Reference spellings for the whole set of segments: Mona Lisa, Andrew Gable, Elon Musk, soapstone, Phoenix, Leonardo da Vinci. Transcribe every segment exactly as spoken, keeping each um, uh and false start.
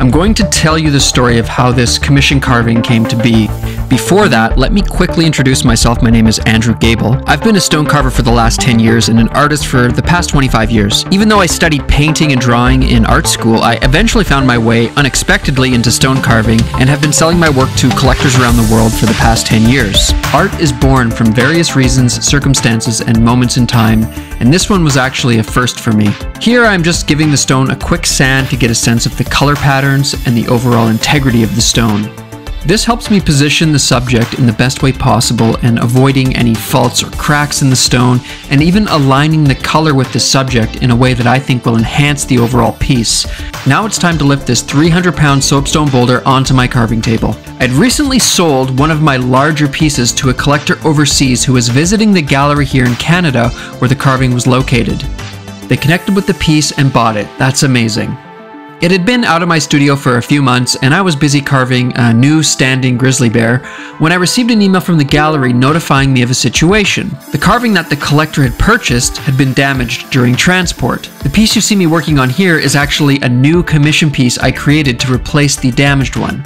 I'm going to tell you the story of how this commission carving came to be. Before that, let me quickly introduce myself. My name is Andrew Gable. I've been a stone carver for the last ten years and an artist for the past twenty-five years. Even though I studied painting and drawing in art school, I eventually found my way unexpectedly into stone carving and have been selling my work to collectors around the world for the past ten years. Art is born from various reasons, circumstances, and moments in time, and this one was actually a first for me. Here I'm just giving the stone a quick sand to get a sense of the color patterns and the overall integrity of the stone. This helps me position the subject in the best way possible and avoiding any faults or cracks in the stone, and even aligning the color with the subject in a way that I think will enhance the overall piece. Now it's time to lift this three hundred pound soapstone boulder onto my carving table. I'd recently sold one of my larger pieces to a collector overseas who was visiting the gallery here in Canada where the carving was located. They connected with the piece and bought it. That's amazing. It had been out of my studio for a few months, and I was busy carving a new standing grizzly bear when I received an email from the gallery notifying me of a situation. The carving that the collector had purchased had been damaged during transport. The piece you see me working on here is actually a new commission piece I created to replace the damaged one.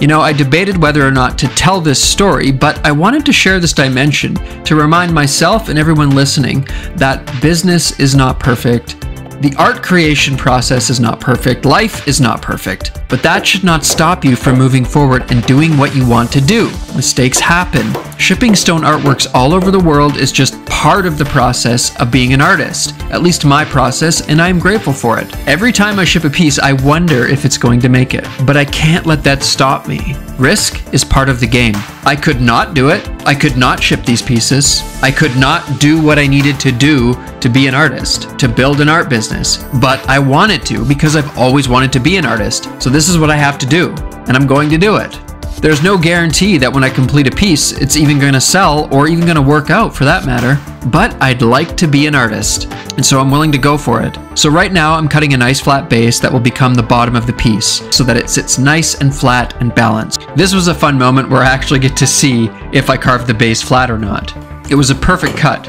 You know, I debated whether or not to tell this story, but I wanted to share this dimension to remind myself and everyone listening that business is not perfect. The art creation process is not perfect, life is not perfect, but that should not stop you from moving forward and doing what you want to do. Mistakes happen. Shipping stone artworks all over the world is just part of the process of being an artist, at least my process, and I am grateful for it. Every time I ship a piece, I wonder if it's going to make it, but I can't let that stop me. Risk is part of the game. I could not do it. I could not ship these pieces. I could not do what I needed to do to be an artist, to build an art business, but I wanted to because I've always wanted to be an artist, so this is what I have to do, and I'm going to do it. There's no guarantee that when I complete a piece, it's even going to sell or even going to work out for that matter, but I'd like to be an artist, and so I'm willing to go for it. So right now I'm cutting a nice flat base that will become the bottom of the piece so that it sits nice and flat and balanced. This was a fun moment where I actually get to see if I carved the base flat or not. It was a perfect cut.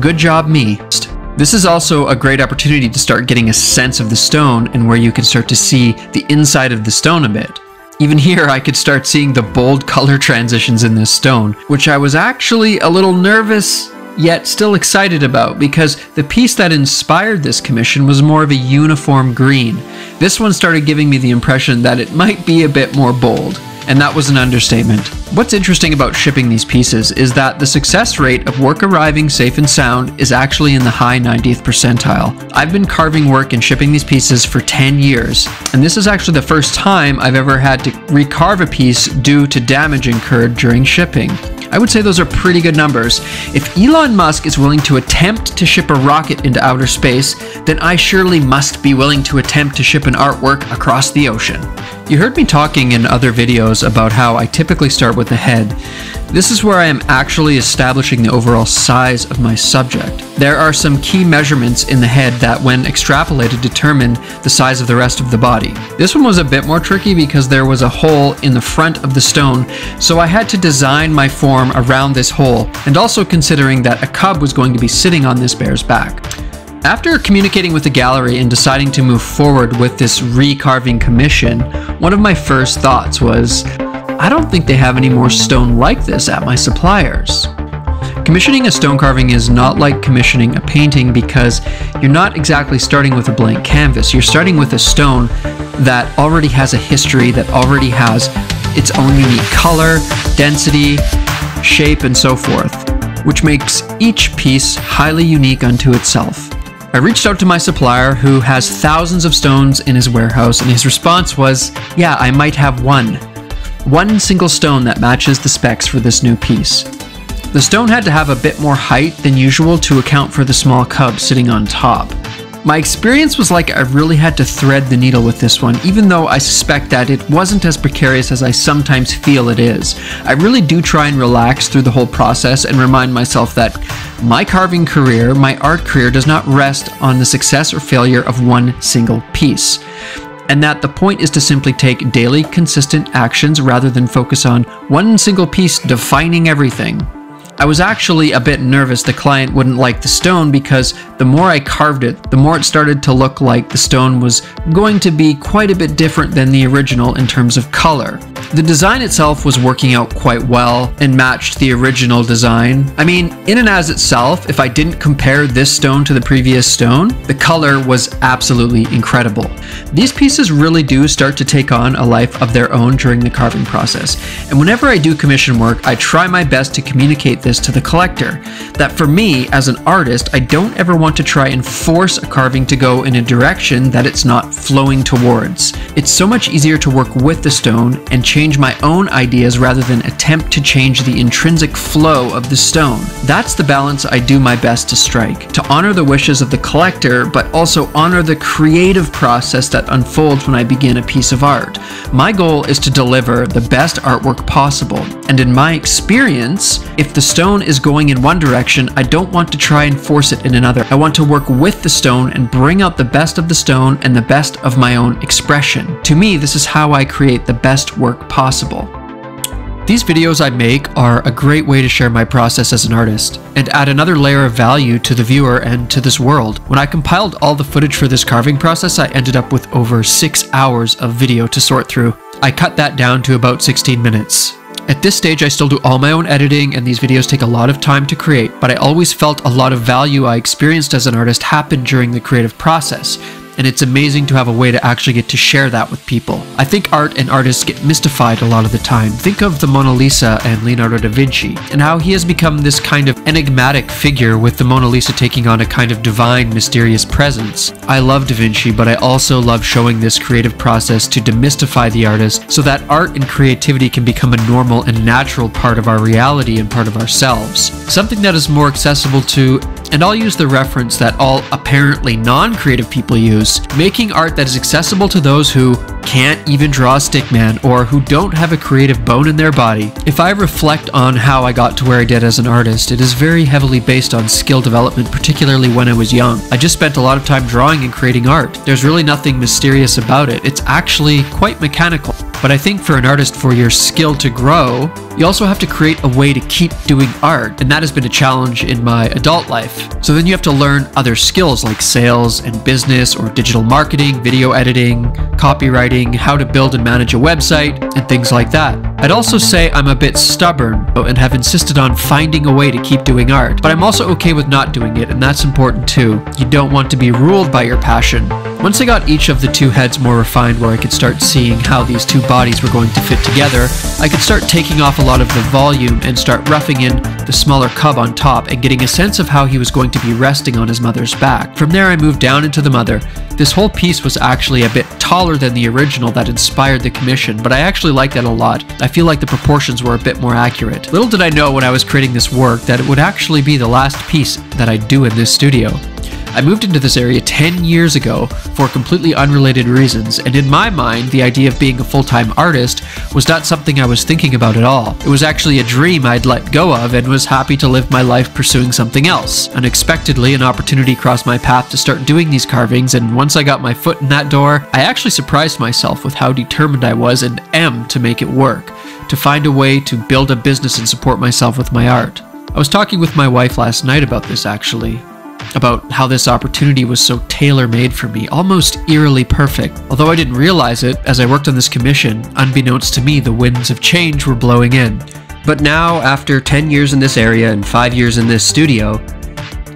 Good job me. This is also a great opportunity to start getting a sense of the stone and where you can start to see the inside of the stone a bit. Even here, I could start seeing the bold color transitions in this stone, which I was actually a little nervous, yet still excited about, because the piece that inspired this commission was more of a uniform green. This one started giving me the impression that it might be a bit more bold, and that was an understatement. What's interesting about shipping these pieces is that the success rate of work arriving safe and sound is actually in the high ninetieth percentile. I've been carving work and shipping these pieces for ten years, and this is actually the first time I've ever had to recarve a piece due to damage incurred during shipping. I would say those are pretty good numbers. If Elon Musk is willing to attempt to ship a rocket into outer space, then I surely must be willing to attempt to ship an artwork across the ocean. You heard me talking in other videos about how I typically start with the head. This is where I am actually establishing the overall size of my subject. There are some key measurements in the head that, when extrapolated, determine the size of the rest of the body. This one was a bit more tricky because there was a hole in the front of the stone, so I had to design my form around this hole, and also considering that a cub was going to be sitting on this bear's back. After communicating with the gallery and deciding to move forward with this recarving commission, one of my first thoughts was, I don't think they have any more stone like this at my suppliers. Commissioning a stone carving is not like commissioning a painting because you're not exactly starting with a blank canvas. You're starting with a stone that already has a history, that already has its own unique color, density, shape, and so forth, which makes each piece highly unique unto itself. I reached out to my supplier who has thousands of stones in his warehouse, and his response was, yeah, I might have one. One single stone that matches the specs for this new piece. The stone had to have a bit more height than usual to account for the small cub sitting on top. My experience was like I really had to thread the needle with this one, even though I suspect that it wasn't as precarious as I sometimes feel it is. I really do try and relax through the whole process and remind myself that my carving career, my art career, does not rest on the success or failure of one single piece, and that the point is to simply take daily, consistent actions rather than focus on one single piece defining everything. I was actually a bit nervous the client wouldn't like the stone, because the more I carved it, the more it started to look like the stone was going to be quite a bit different than the original in terms of color. The design itself was working out quite well and matched the original design. I mean, in and as itself, if I didn't compare this stone to the previous stone, the color was absolutely incredible. These pieces really do start to take on a life of their own during the carving process, and whenever I do commission work, I try my best to communicate this to the collector, that for me, as an artist, I don't ever want to try and force a carving to go in a direction that it's not flowing towards. It's so much easier to work with the stone and change my own ideas rather than attempt to change the intrinsic flow of the stone. That's the balance I do my best to strike, to honor the wishes of the collector, but also honor the creative process that unfolds when I begin a piece of art. My goal is to deliver the best artwork possible, and in my experience, if the stone is going in one direction, I don't want to try and force it in another. I want to work with the stone and bring out the best of the stone and the best of my own expression. To me, this is how I create the best work possible. These videos I make are a great way to share my process as an artist and add another layer of value to the viewer and to this world. When I compiled all the footage for this carving process, I ended up with over six hours of video to sort through. I cut that down to about sixteen minutes. At this stage, I still do all my own editing, and these videos take a lot of time to create, but I always felt a lot of value I experienced as an artist happened during the creative process, and it's amazing to have a way to actually get to share that with people. I think art and artists get mystified a lot of the time. Think of the Mona Lisa and Leonardo da Vinci, and how he has become this kind of enigmatic figure, with the Mona Lisa taking on a kind of divine, mysterious presence. I love da Vinci, but I also love showing this creative process to demystify the artist, so that art and creativity can become a normal and natural part of our reality and part of ourselves. Something that is more accessible to, and I'll use the reference that all apparently non-creative people use, making art that is accessible to those who can't even draw a stick man or who don't have a creative bone in their body. If I reflect on how I got to where I did as an artist, it is very heavily based on skill development, particularly when I was young. I just spent a lot of time drawing and creating art. There's really nothing mysterious about it. It's actually quite mechanical. But I think for an artist, for your skill to grow, you also have to create a way to keep doing art, and that has been a challenge in my adult life. So then you have to learn other skills like sales and business, or digital marketing, video editing, copywriting, how to build and manage a website, and things like that. I'd also say I'm a bit stubborn and have insisted on finding a way to keep doing art, but I'm also okay with not doing it, and that's important too. You don't want to be ruled by your passion. Once I got each of the two heads more refined, where I could start seeing how these two bodies were going to fit together, I could start taking off a lot of the volume and start roughing in the smaller cub on top and getting a sense of how he was going to be resting on his mother's back. From there I moved down into the mother. This whole piece was actually a bit taller than the original that inspired the commission, but I actually liked that a lot. I feel like the proportions were a bit more accurate. Little did I know when I was creating this work that it would actually be the last piece that I do in this studio. I moved into this area ten years ago for completely unrelated reasons, and in my mind, the idea of being a full-time artist was not something I was thinking about at all. It was actually a dream I'd let go of and was happy to live my life pursuing something else. Unexpectedly, an opportunity crossed my path to start doing these carvings, and once I got my foot in that door, I actually surprised myself with how determined I was and am to make it work, to find a way to build a business and support myself with my art. I was talking with my wife last night about this actually. About how this opportunity was so tailor-made for me, almost eerily perfect. Although I didn't realize it, as I worked on this commission, unbeknownst to me, the winds of change were blowing in. But now, after ten years in this area and five years in this studio,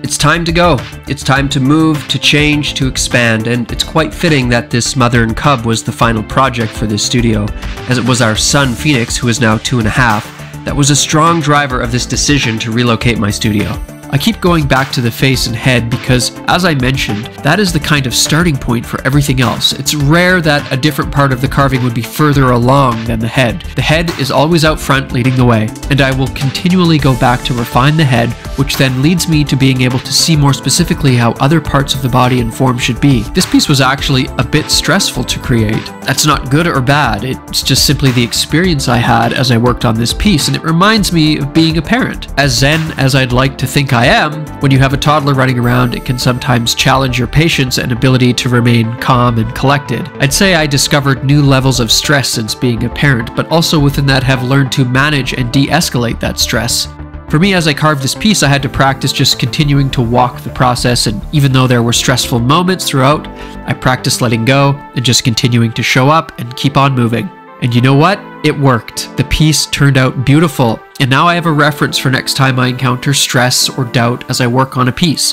it's time to go. It's time to move, to change, to expand, and it's quite fitting that this mother and cub was the final project for this studio, as it was our son, Phoenix, who is now two and a half, that was a strong driver of this decision to relocate my studio. I keep going back to the face and head because, as I mentioned, that is the kind of starting point for everything else. It's rare that a different part of the carving would be further along than the head. The head is always out front leading the way, and I will continually go back to refine the head, which then leads me to being able to see more specifically how other parts of the body and form should be. This piece was actually a bit stressful to create. That's not good or bad, it's just simply the experience I had as I worked on this piece, and it reminds me of being a parent. As zen as I'd like to think I I am, when you have a toddler running around, it can sometimes challenge your patience and ability to remain calm and collected. I'd say I discovered new levels of stress since being a parent, but also within that have learned to manage and de-escalate that stress. For me, as I carved this piece, I had to practice just continuing to walk the process, and even though there were stressful moments throughout, I practiced letting go and just continuing to show up and keep on moving. And you know what? It worked. The piece turned out beautiful, and now I have a reference for next time I encounter stress or doubt as I work on a piece.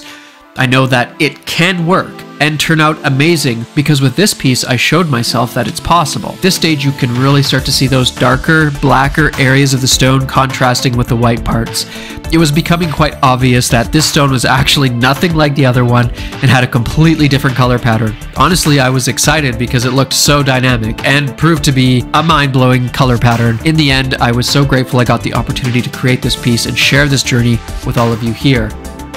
I know that it can work and turn out amazing, because with this piece, I showed myself that it's possible. At this stage, you can really start to see those darker, blacker areas of the stone contrasting with the white parts. It was becoming quite obvious that this stone was actually nothing like the other one and had a completely different color pattern. Honestly, I was excited because it looked so dynamic and proved to be a mind-blowing color pattern. In the end, I was so grateful I got the opportunity to create this piece and share this journey with all of you here.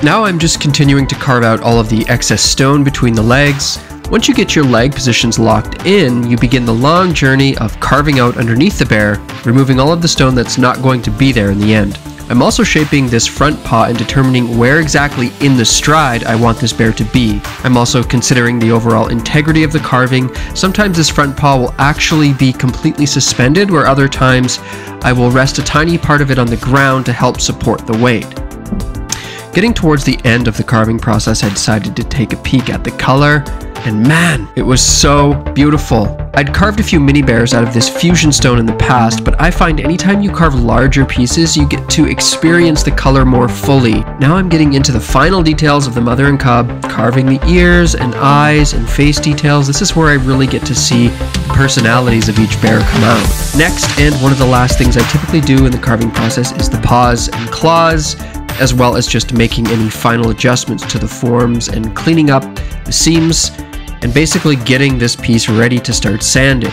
Now I'm just continuing to carve out all of the excess stone between the legs. Once you get your leg positions locked in, you begin the long journey of carving out underneath the bear, removing all of the stone that's not going to be there in the end. I'm also shaping this front paw and determining where exactly in the stride I want this bear to be. I'm also considering the overall integrity of the carving. Sometimes this front paw will actually be completely suspended, where other times I will rest a tiny part of it on the ground to help support the weight. Getting towards the end of the carving process, I decided to take a peek at the color, and man, it was so beautiful. I'd carved a few mini bears out of this fusion stone in the past, but I find anytime you carve larger pieces, you get to experience the color more fully. Now I'm getting into the final details of the mother and cub, carving the ears and eyes and face details. This is where I really get to see the personalities of each bear come out. Next, and one of the last things I typically do in the carving process, is the paws and claws, as well as just making any final adjustments to the forms and cleaning up the seams and basically getting this piece ready to start sanding.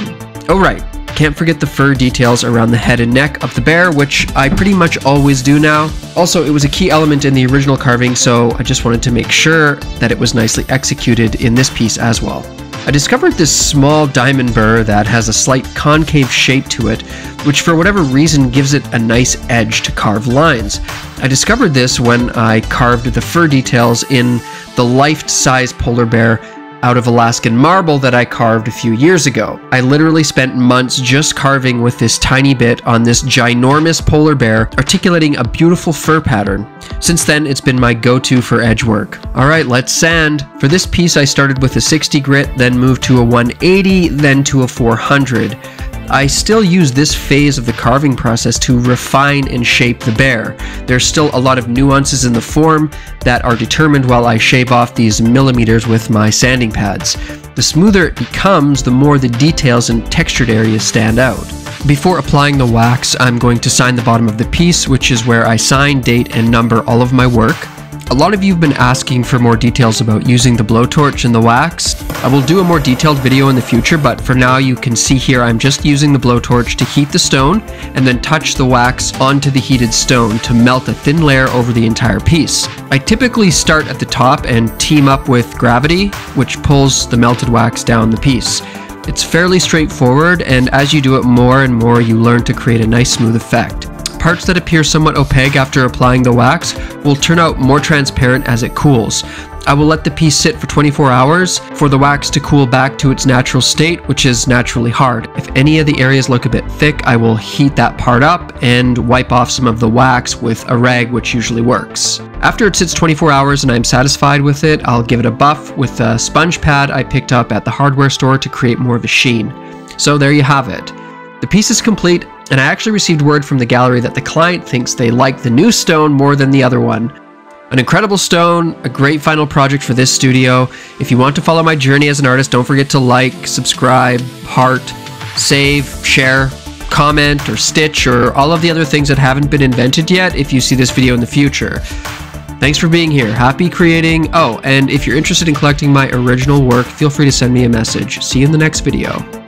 Oh right, can't forget the fur details around the head and neck of the bear, which I pretty much always do now. Also, it was a key element in the original carving, so I just wanted to make sure that it was nicely executed in this piece as well. I discovered this small diamond burr that has a slight concave shape to it, which for whatever reason gives it a nice edge to carve lines. I discovered this when I carved the fur details in the life-size polar bear out of Alaskan marble that I carved a few years ago. I literally spent months just carving with this tiny bit on this ginormous polar bear, articulating a beautiful fur pattern. Since then, it's been my go-to for edge work. All right, let's sand. For this piece, I started with a sixty grit, then moved to a one eighty, then to a four hundred. I still use this phase of the carving process to refine and shape the bear. There's still a lot of nuances in the form that are determined while I shave off these millimeters with my sanding pads. The smoother it becomes, the more the details and textured areas stand out. Before applying the wax, I'm going to sign the bottom of the piece, which is where I sign, date, and number all of my work. A lot of you have been asking for more details about using the blowtorch and the wax. I will do a more detailed video in the future, but for now you can see here I'm just using the blowtorch to heat the stone and then touch the wax onto the heated stone to melt a thin layer over the entire piece. I typically start at the top and team up with gravity, which pulls the melted wax down the piece. It's fairly straightforward, and as you do it more and more, you learn to create a nice smooth effect. Parts that appear somewhat opaque after applying the wax will turn out more transparent as it cools. I will let the piece sit for twenty-four hours for the wax to cool back to its natural state, which is naturally hard. If any of the areas look a bit thick, I will heat that part up and wipe off some of the wax with a rag, which usually works. After it sits twenty-four hours and I'm satisfied with it, I'll give it a buff with a sponge pad I picked up at the hardware store to create more of a sheen. So there you have it. The piece is complete, and I actually received word from the gallery that the client thinks they like the new stone more than the other one. An incredible stone, a great final project for this studio. If you want to follow my journey as an artist, don't forget to like, subscribe, heart, save, share, comment, or stitch, or all of the other things that haven't been invented yet if you see this video in the future. Thanks for being here. Happy creating. Oh, and if you're interested in collecting my original work, feel free to send me a message. See you in the next video.